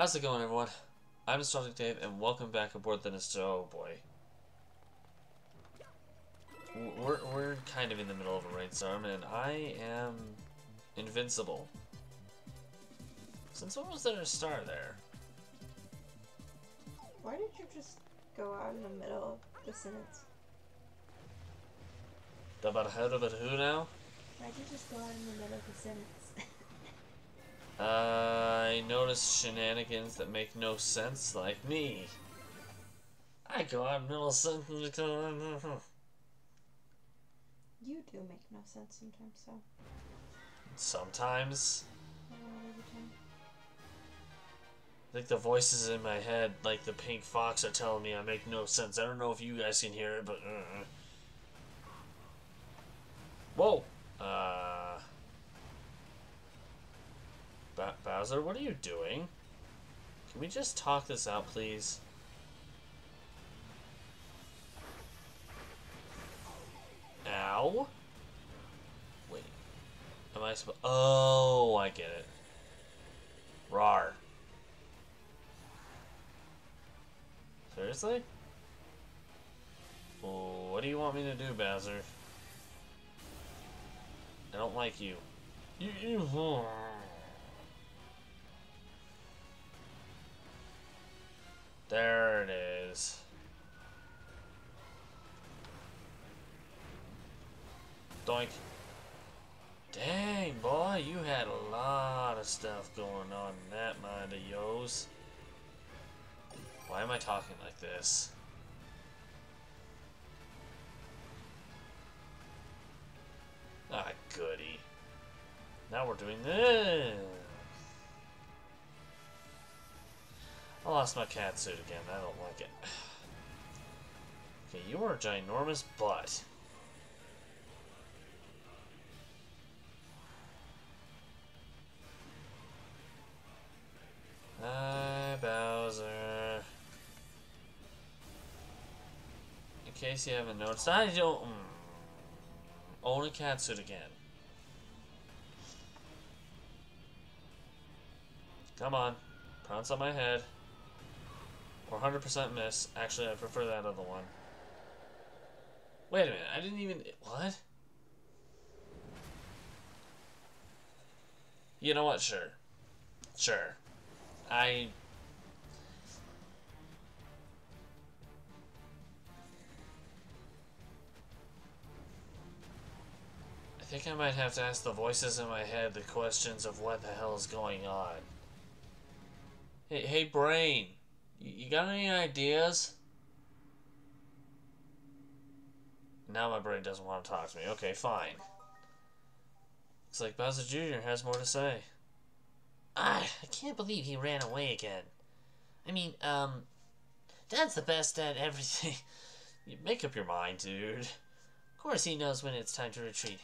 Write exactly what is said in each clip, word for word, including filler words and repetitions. How's it going, everyone? I'm Nostalgic Dave, and welcome back aboard the Nostalgia. Oh boy, we're we're kind of in the middle of a rainstorm, and I am invincible. Since when was there a star there? Why did you just go out in the middle of the sentence? The barhead of it who now? Why'd you just go out in the middle of the sentence? Uh, I notice shenanigans that make no sense, like me. I go out in the middle of sentence. You do make no sense sometimes, though. Sometimes. I think the voices in my head, like the pink fox, are telling me I make no sense. I don't know if you guys can hear it, but... Uh, whoa! Uh... Ba Bowser, what are you doing? Can we just talk this out, please? Ow? Wait. Am I supposed... Oh, I get it. Rawr. Seriously? Oh, what do you want me to do, Bowser? I don't like you. You, you. Oh. There it is. Doink. Dang, boy, you had a lot of stuff going on in that mind of yours. Why am I talking like this? Ah, goody. Now we're doing this. I lost my cat suit again. I don't like it. Okay, you are a ginormous butt. Hi, Bowser. In case you haven't noticed, I don't mm, own a cat suit again. Come on, pounce on my head. Or one hundred percent miss. Actually, I prefer that other one. Wait a minute, I didn't even. What? You know what? Sure. Sure. I. I think I might have to ask the voices in my head the questions of what the hell is going on. Hey, hey brain, you got any ideas? Now my brain doesn't want to talk to me. Okay, fine. Looks like Bowser Junior has more to say. Ah, I can't believe he ran away again. I mean, um, Dad's the best at everything. You make up your mind, dude. Of course he knows when it's time to retreat.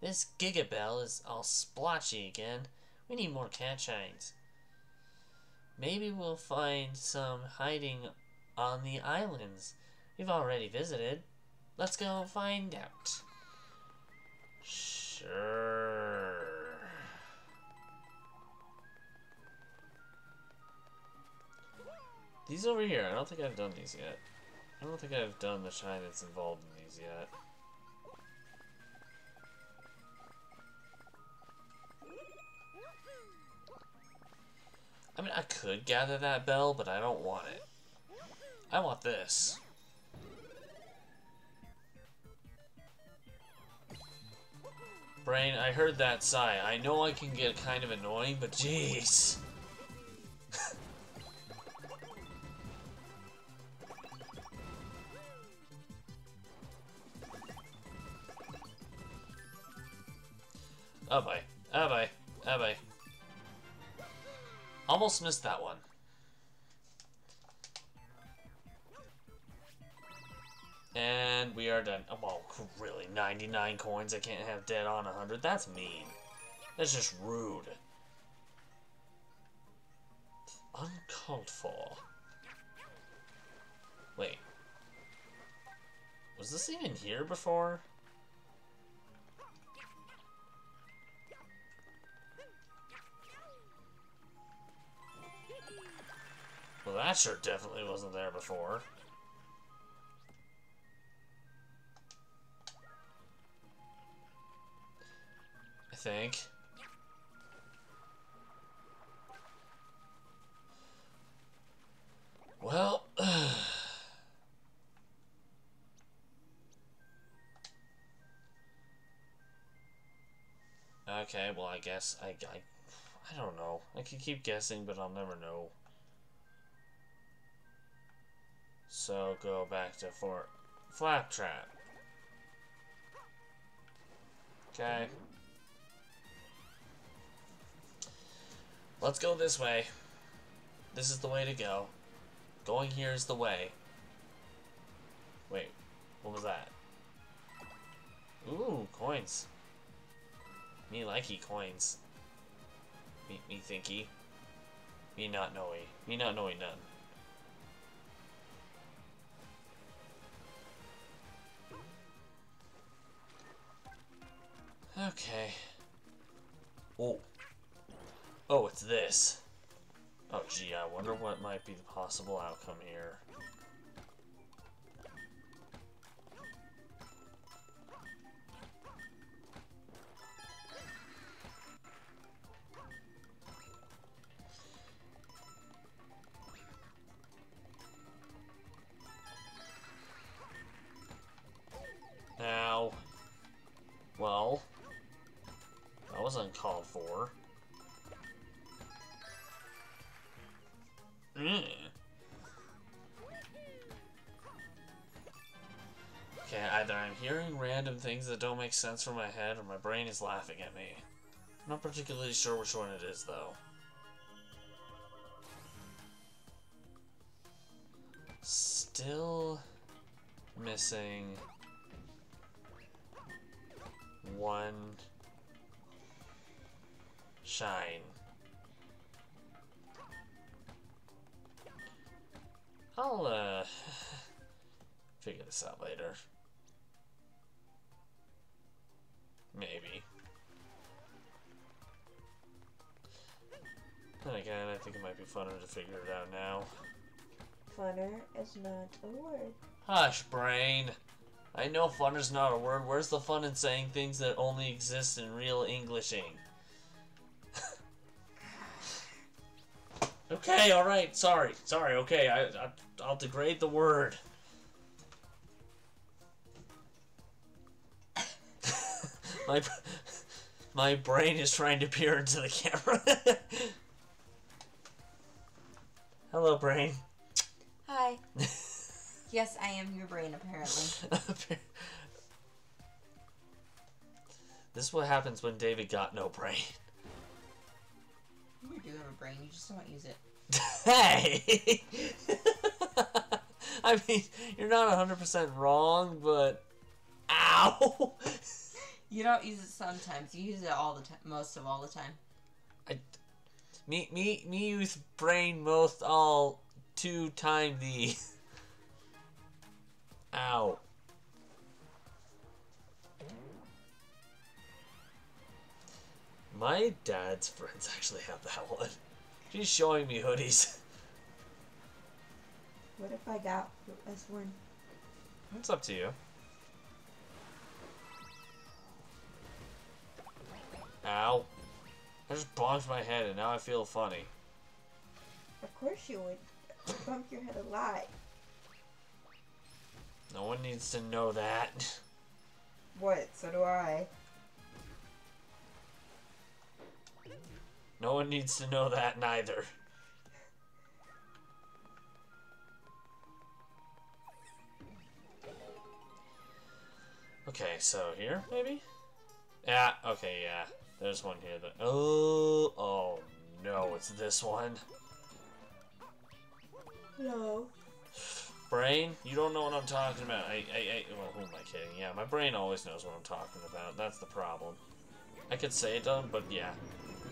This Giga-Bell is all splotchy again. We need more cat shines. Maybe we'll find some hiding on the islands we've already visited. Let's go find out. Sure. These over here, I don't think I've done these yet. I don't think I've done the shine that's involved in these yet. I mean, I could gather that bell, but I don't want it. I want this. Brain, I heard that sigh. I know I can get kind of annoying, but jeez. Oh boy, oh boy, oh boy. Almost missed that one. And we are done. Oh, well, really, ninety-nine coins. I can't have dead on one hundred. That's mean. That's just rude. Uncalled for. Wait. Was this even here before? that shirt definitely wasn't there before. I think. Well... okay, well, I guess I, I... I don't know. I can keep guessing, but I'll never know. So, go back to Fort Flap Trap. Okay. Let's go this way. This is the way to go. Going here is the way. Wait, what was that? Ooh, coins. Me likey coins. Me, me thinky. Me not knowing. Me not knowing none. Okay. Oh. Oh, it's this. Oh, gee, I wonder what might be the possible outcome here. Now, well, that was uncalled for. Mm. Okay, either I'm hearing random things that don't make sense for my head, or my brain is laughing at me. I'm not particularly sure which one it is, though. Still missing one shine. I'll, uh, figure this out later. Maybe. Then again, I think it might be funner to figure it out now. Funner is not a word. Hush, brain! I know funner's not a word. Where's the fun in saying things that only exist in real Englishing? Okay, alright, sorry, sorry, okay, I, I, I'll degrade the word. my, my brain is trying to peer into the camera. Hello, brain. Hi. Yes, I am your brain, apparently. This is what happens when David got no brain. You do have a brain, you just don't use it. Hey! I mean, you're not one hundred percent wrong, but... Ow! You don't use it sometimes, you use it all the time, most of all the time. I... Me, me, me use brain most all two time the... Ow. My dad's friends actually have that one. She's showing me hoodies. What if I got this one? It's up to you. Ow. I just bonked my head and now I feel funny. Of course you would. Bump your head a lot. No one needs to know that. What? So do I. No one needs to know that, neither. Okay, so here, maybe? Yeah, okay, yeah. There's one here that... Oh, oh no, it's this one. No. Brain, you don't know what I'm talking about. I, I, I... Well, who am I kidding? Yeah, my brain always knows what I'm talking about. That's the problem. I could say it doesn't, but yeah.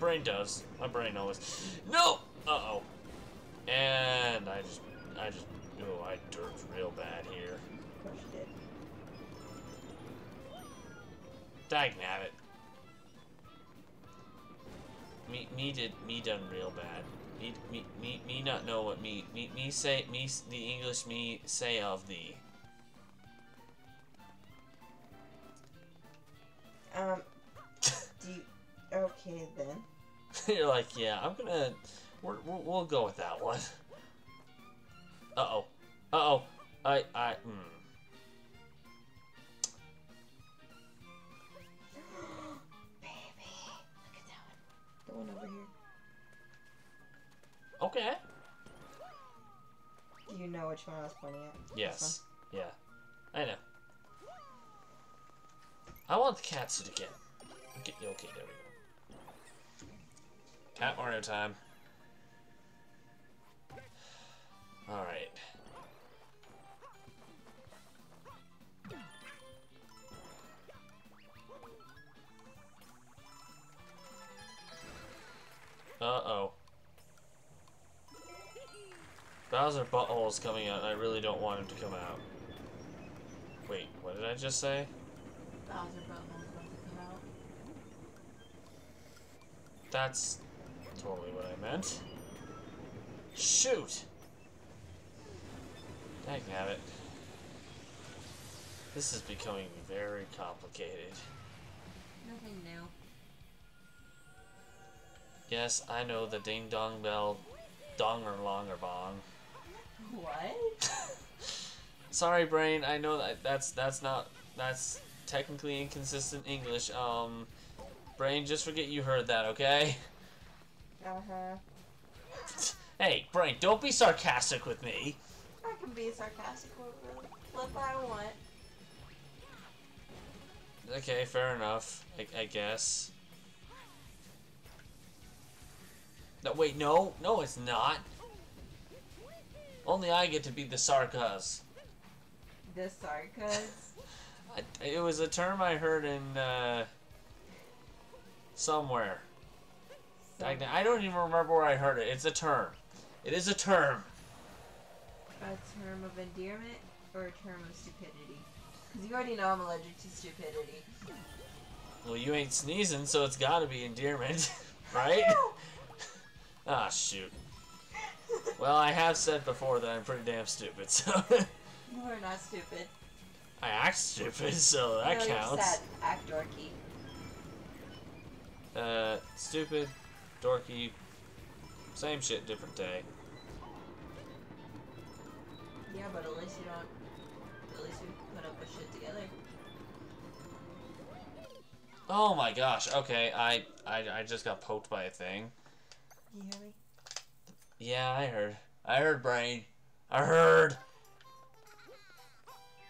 Brain does. My brain always. No. Uh oh. And I just, I just, oh, I derped real bad here. Of course you did. Dagnabbit. me me did me done real bad. Me me me me not know what me me me say me the English me say of thee. Um. Do you, okay then. You're like, yeah, I'm gonna. We're, we're, we'll go with that one. Uh oh. Uh oh. I I. Mm. One over here. Okay. Do you know which one I was pointing at? Yes. Yeah. I know. I want the cat suit again. Okay, okay, there we go. Cat Mario time. Alright. Uh-oh. Bowser butthole is coming out, and I really don't want him to come out. Wait, what did I just say? Bowser butthole is about to come out. That's totally what I meant. Shoot! Dagnabbit. This is becoming very complicated. Nothing new. Yes, I know the ding dong bell, donger longer bong. What? Sorry, brain. I know that that's that's not that's technically inconsistent English. Um, brain, just forget you heard that, okay? Uh huh. Hey, brain, don't be sarcastic with me. I can be sarcastic with what I want. Okay, fair enough. I, I guess. No, wait, no, no, it's not. Only I get to be the sarcas. The sarcas? I, it was a term I heard in uh, somewhere. Some I don't even remember where I heard it. It's a term. It is a term. A term of endearment or a term of stupidity? Because you already know I'm allergic to stupidity. Well, you ain't sneezing, so it's got to be endearment, right? Ah, shoot. Well, I have said before that I'm pretty damn stupid, so... You are not stupid. I act stupid, so that no, counts. No, just that act dorky. Uh, stupid, dorky, same shit, different day. Yeah, but at least you don't... At least you put up with shit together. Oh my gosh, okay, I, I, I just got poked by a thing. You hear me? Yeah, I heard. I heard, brain. I heard.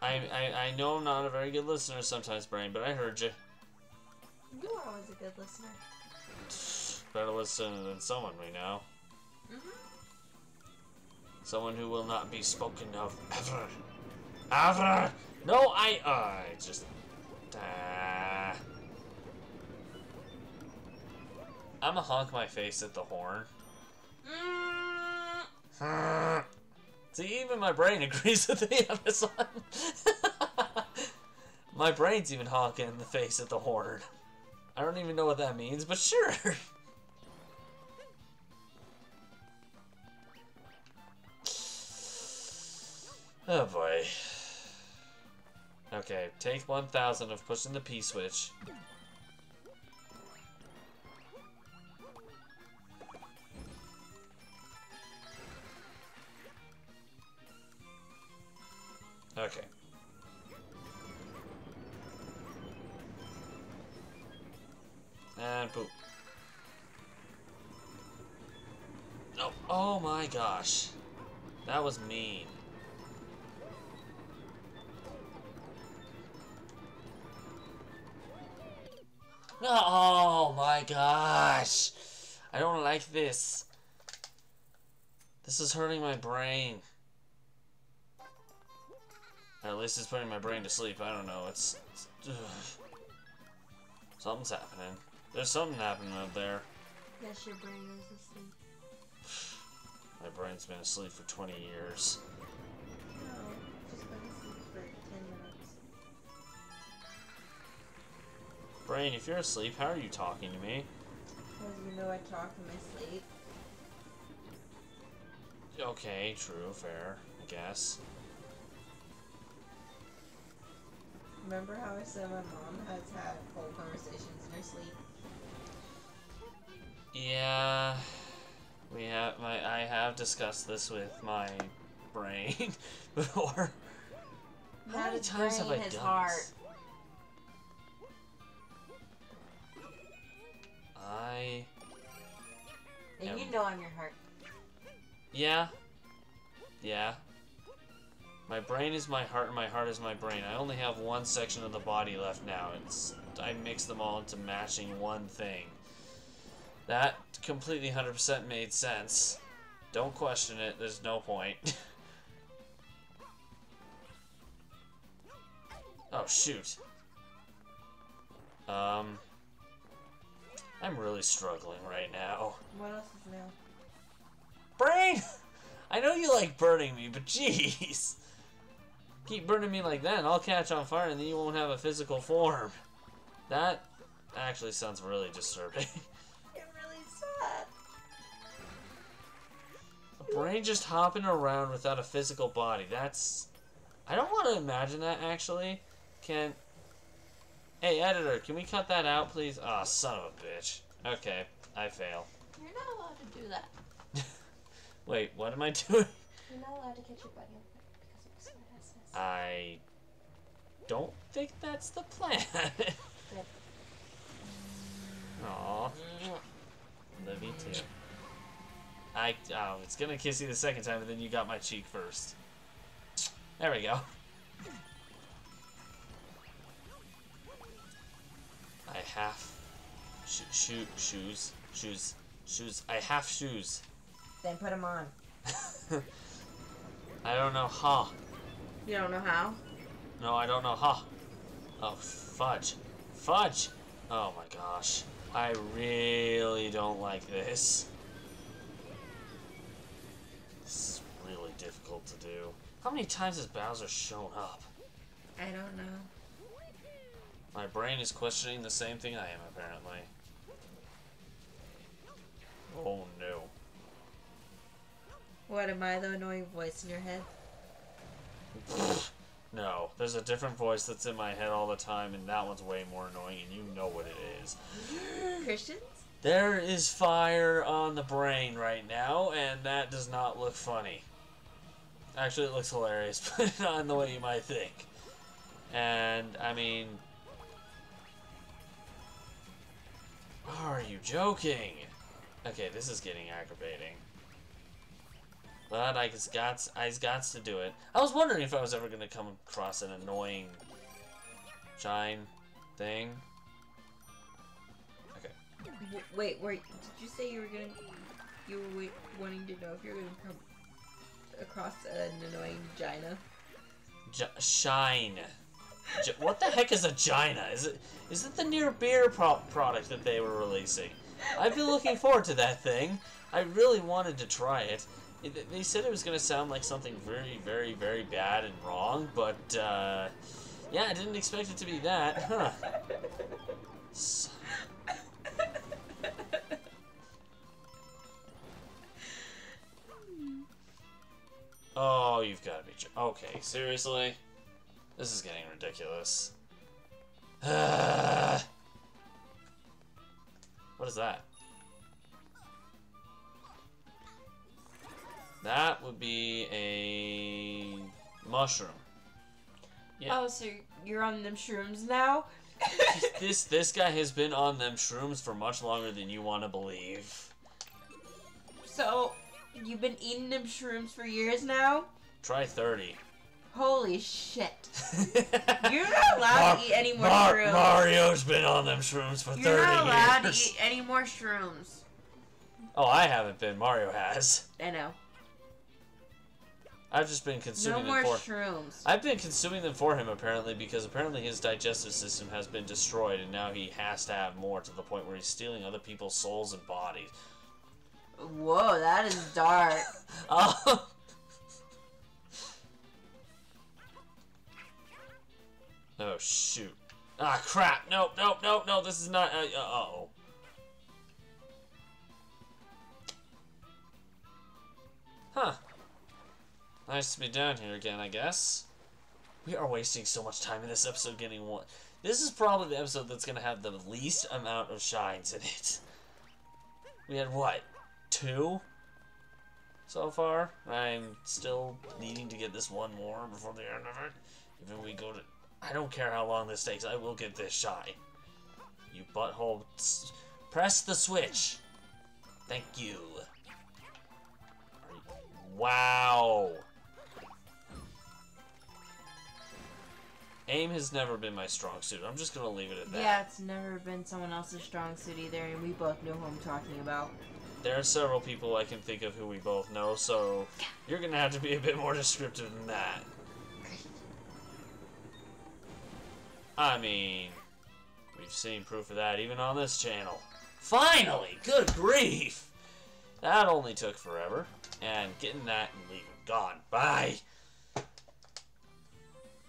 I I I know I'm not a very good listener sometimes, brain, but I heard you. You are always a good listener. Better listener than someone we know. Mm-hmm. Someone who will not be spoken of ever, ever. No, I uh, I just. Uh, I'm gonna honk my face at the horn. Mm. See, even my brain agrees with me on this one. My brain's even honking in the face at the horn. I don't even know what that means, but sure. Oh boy. Okay, take one thousand of pushing the P switch. Okay. And poop. Oh, oh my gosh. That was mean. Oh my gosh. I don't like this. This is hurting my brain. At least it's putting my brain to sleep. I don't know. It's, it's something's happening. There's something happening out there. Yes, your brain is asleep. My brain's been asleep for twenty years. No, just been asleep for ten minutes. Brain, if you're asleep, how are you talking to me? because you know I talk in my sleep. Okay, true, fair, I guess. Remember how I said my mom has had whole conversations in her sleep? Yeah, we have. My I have discussed this with my brain before. Not how many times have I done this? I. And am... you know I'm your heart. Yeah. Yeah. My brain is my heart, and my heart is my brain. I only have one section of the body left now. It's I mix them all into matching one thing. That completely one hundred percent made sense. Don't question it. There's no point. Oh, shoot. Um... I'm really struggling right now. What else is new? Brain! I know you like burning me, but jeez! Keep burning me like that and I'll catch on fire and then you won't have a physical form. That actually sounds really disturbing. It really sucks. A brain just hopping around without a physical body. That's... I don't want to imagine that, actually. Can... Hey, editor, can we cut that out, please? Aw, oh, son of a bitch. Okay, I fail. You're not allowed to do that. Wait, what am I doing? You're not allowed to get your buddy on fire because of this madness. I don't think that's the plan. Yep. Aw. Love you too. I oh, it's gonna kiss you the second time, and then you got my cheek first. There we go. I have sh shoe shoes shoes shoes. I have shoes. Then put them on. I don't know how. You don't know how? No, I don't know how. Oh, fudge. Fudge! Oh my gosh. I really don't like this. This is really difficult to do. How many times has Bowser shown up? I don't know. My brain is questioning the same thing I am, apparently. Oh no. What, am I the annoying voice in your head? No, there's a different voice that's in my head all the time, and that one's way more annoying, and you know what it is. Christians? There is fire on the brain right now, and that does not look funny. Actually, it looks hilarious, but not in the way you might think. And, I mean... Are you joking? Okay, this is getting aggravating. But I just got, I just got to do it. I was wondering if I was ever going to come across an annoying shine thing. Okay. Wait, wait, did you say you were going to, you were wanting to know if you were going to come across an annoying gina? J shine. J what the heck is a gina? Is it, is it the near beer pro product that they were releasing? I've been looking forward to that thing. I really wanted to try it. It, they said it was going to sound like something very, very, very bad and wrong, but, uh, yeah, I didn't expect it to be that, huh. So... Oh, you've got to be... Okay, seriously? This is getting ridiculous. Uh, what is that? That would be a mushroom. Yeah. Oh, so you're on them shrooms now? this this guy has been on them shrooms for much longer than you want to believe. So, you've been eating them shrooms for years now? Try thirty. Holy shit. You're not allowed Mar to eat any more Mar shrooms. Mario's been on them shrooms for you're thirty years. You're not allowed years. to eat any more shrooms. Oh, I haven't been. Mario has. I know. I've just been consuming no them more for shrooms. I've been consuming them for him apparently because apparently his digestive system has been destroyed and now he has to have more to the point where he's stealing other people's souls and bodies. Whoa, that is dark. Oh. Oh shoot! Ah crap! Nope, nope, nope, no! This is not. Uh, uh oh. nice to be down here again, I guess. We are wasting so much time in this episode getting one. This is probably the episode that's going to have the least amount of shines in it. We had, what, two so far? I'm still needing to get this one more before the end of it. Even we go to... I don't care how long this takes, I will get this shine. You butthole. Press the switch. Thank you. Wow. Aim has never been my strong suit. I'm just going to leave it at that. Yeah, it's never been someone else's strong suit either, and we both know who I'm talking about. There are several people I can think of who we both know, so you're going to have to be a bit more descriptive than that. I mean, we've seen proof of that even on this channel. Finally! Good grief! That only took forever. And getting that and leaving. Gone. Bye!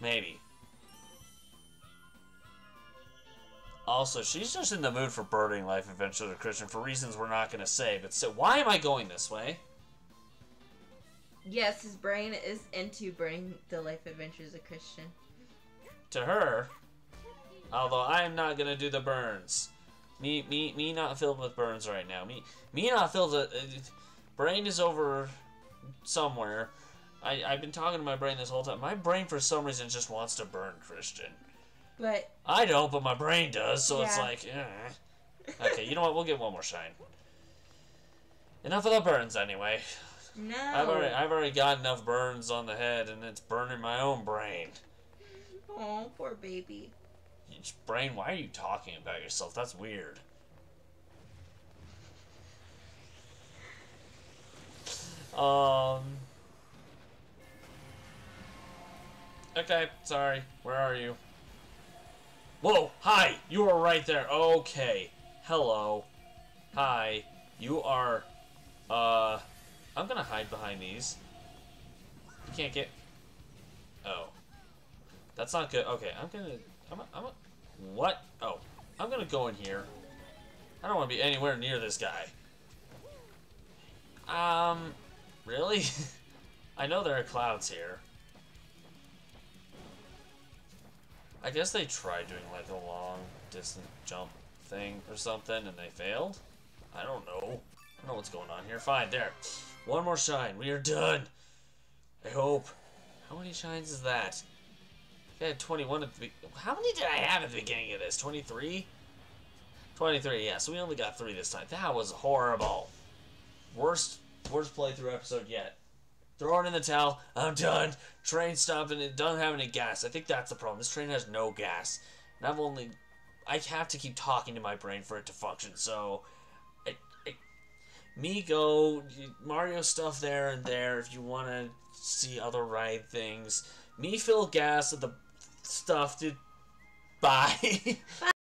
Maybe. Also, she's just in the mood for birding life adventure to Christian for reasons we're not going to say, but so why am I going this way? Yes, his brain is into birding the life adventures of Christian. To her, although I am not going to do the burns. Me, me, me not filled with burns right now. Me, me not filled with... Uh, brain is over somewhere. I, I've been talking to my brain this whole time. My brain, for some reason, just wants to burn Christian. But I don't, but my brain does, so yeah. It's like, eh. Okay, you know what? We'll get one more shine. Enough of the burns, anyway. No. I've already, I've already got enough burns on the head, and it's burning my own brain. Oh, poor baby. Brain, why are you talking about yourself? That's weird. Um. Okay, sorry. Where are you? Whoa, hi! You are right there. Okay. Hello. Hi. You are, uh... I'm gonna hide behind these. You can't get... Oh. That's not good. Okay, I'm gonna... I'm a, I'm a... What? Oh. I'm gonna go in here. I don't want to be anywhere near this guy. Um... Really? I know there are clouds here. I guess they tried doing like a long distance jump thing or something and they failed? I don't know. I don't know what's going on here. Fine, there. One more shine. We are done. I hope. How many shines is that? I had twenty-one at the beginning. How many did I have at the beginning of this? twenty-three? twenty-three, yeah. So we only got three this time. That was horrible. Worst, worst playthrough episode yet. Throw it in the towel. I'm done. Train stopped and it doesn't have any gas. I think that's the problem. This train has no gas. And I've only... I have to keep talking to my brain for it to function, so... I, I, me go... Mario stuff there and there if you want to see other ride things. Me fill gas with the stuff to... Bye. Bye.